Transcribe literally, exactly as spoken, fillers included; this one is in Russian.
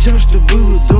все, что было до.